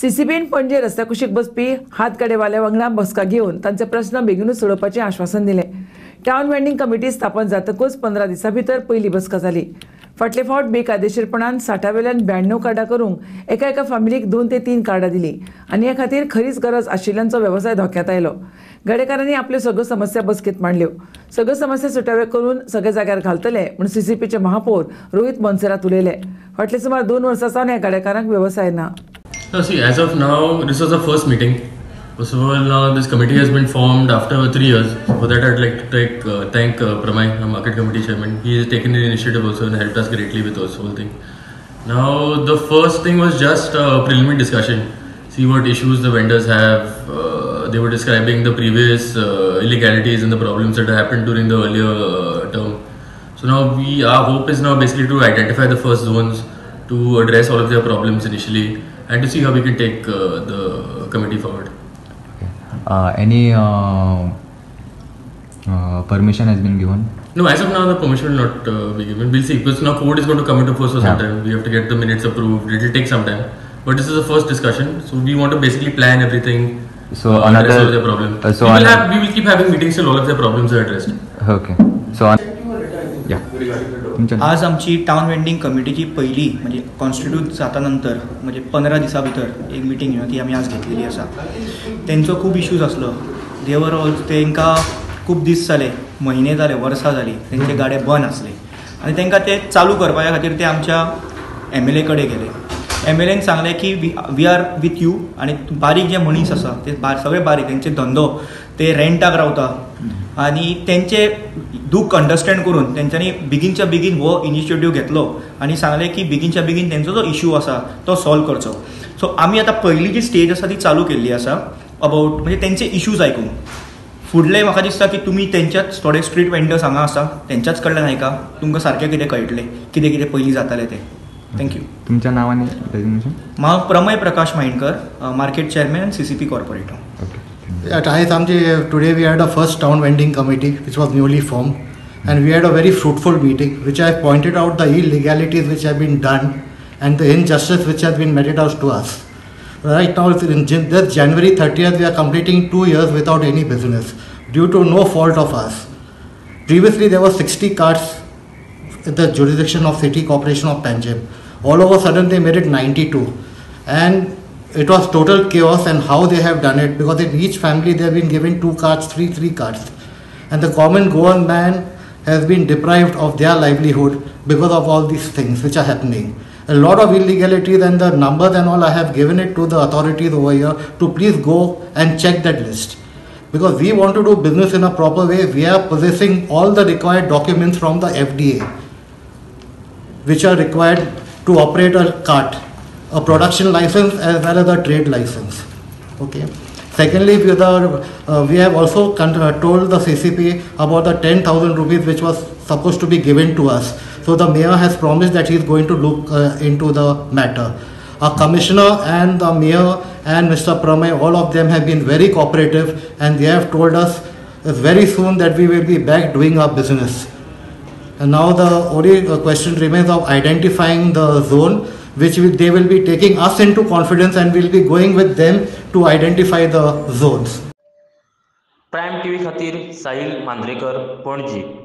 सीसीपीन पणजे रस्त्या कुशीक बसपी हातकडेवाल्या वांगडा बसका घेवन तांचे प्रश्न बेगीनच सोडोवपाचें आश्वासन दिलें। टाउन वेंडिंग कमिटी स्थापन जातकच 15 दिसां भितर पयली बसका जाली। फाटले फावट बेकायदेशीरपणान 60 वेल्यान 92 कार्डां करूंक एका फॅमिलीक 2 ते 3 कार्डां दिली आनी हे खातीर खरीच गरज आशिल्ल्यांचो वेवसाय धोक्यांत आयलो। गाडेकारांनी आपल्यो सगळ्यो समस्या बसकेंत मांडल्यो। सगळ्यो समस्या सुटाव्यो करून सगळे जाग्यार घालतले म्हूण सीसीपीचे महापौर रोहित बनसरात उलयले। फाटले सुमार 2 वर्सां सावन ह्या गाडेकारांक वेवसाय ना। See, as of now, this was the first meeting. First of all, this committee has been formed after 3 years. For that, I'd like to thank Pramay, our market committee chairman. He has taken the initiative also and helped us greatly with this whole thing. Now, the first thing was just preliminary discussion. See what issues the vendors have. They were describing the previous illegalities and the problems that happened during the earlier term. So now, our hope is now basically to identify the first zones, to address all of their problems initially, and to see how we can take the committee forward. Okay. Any permission has been given? No, as of now the permission will not be given. We'll see, because now code is going to come into force for some time. We have to get the minutes approved. It will take some time. But this is the first discussion, so we want to basically plan everything. So another the problem. We will keep having meetings till all of their problems are addressed. Okay. So. आज आमची town vending कमिटीची पहिली म्हणजे constitute जाता नंतर म्हणजे 15 दिसा भितर एक मीटिंग घेवन ती आमी आज घेतलेली आसा। तेंचो खूब इश्यूज आसलो। देवर ऑल तेंकां खूब दीस जाले, म्हयने जाले, वर्सां जालीं तेंचे गाडे बंद आसले आनी तेंकां ते चालू करपा खातीर ते आमच्या MLA कडेन गेले। MLAन सांगले की वी आर वीथ यू आनी बारीक जे मनीस आसा ते सगळे बारीक तेंचे धंदो ते रेंटाक रावता आनी तेंचे दुख अंडरस्टँड करून तेंच्यांनी बेगीनच्या बेगीन हो इनिशिएटीव घेतलो आनी सांगले की बेगीनच्या बेगीन तेंचो जो इश्यू आसा तो सॉल्व करचो। सो आमी आतां पयली जी स्टेज आसा ती चालू केल्ली आसा अबावट म्हणजे तेंचे इश्यूज आयकून। फुडलें म्हाका दिसता की तुमी तेंच्याच थोडे स्ट्रीट वेंडर्स हांगा आसा तेंच्याच कडल्यान आयका, तुमकां सारकें कितें कळटलें, कितें कितें पयलीं जातालें तें। थँक्यू। तुमच्या नांवान हांव Pramay Prakash Mayankar, market chairman, CCP corporator. Okay. At IISAMJI, today we had a first town vending committee which was newly formed, and we had a very fruitful meeting which I pointed out the illegalities which have been done and the injustice which has been meted out to us. Right now, in this January 30th, we are completing 2 years without any business due to no fault of us. Previously, there were 60 carts in the jurisdiction of City Corporation of Panjab. All of a sudden, they made it 92, and it was total chaos. And how they have done it, because in each family they have been given 2 cards, three cards, and the common goer man has been deprived of their livelihood because of all these things which are happening. A lot of illegalities and the numbers and all, I have given it to the authorities over here to please go and check that list, because we want to do business in a proper way. We are possessing all the required documents from the FDA which are required to operate a cart, a production license as well as a trade license. Okay. Secondly, we have also told the CCP about the 10,000 rupees which was supposed to be given to us. So the mayor has promised that he is going to look into the matter. Our commissioner and the mayor and Mr. Pramay, all of them have been very cooperative, and they have told us very soon that we will be back doing our business. And now the only question remains of identifying the zone, which they will be taking us into confidence, and we'll be going with them to identify the zones. Prime TV खातिर साहिल मांद्रेकर, पणजी।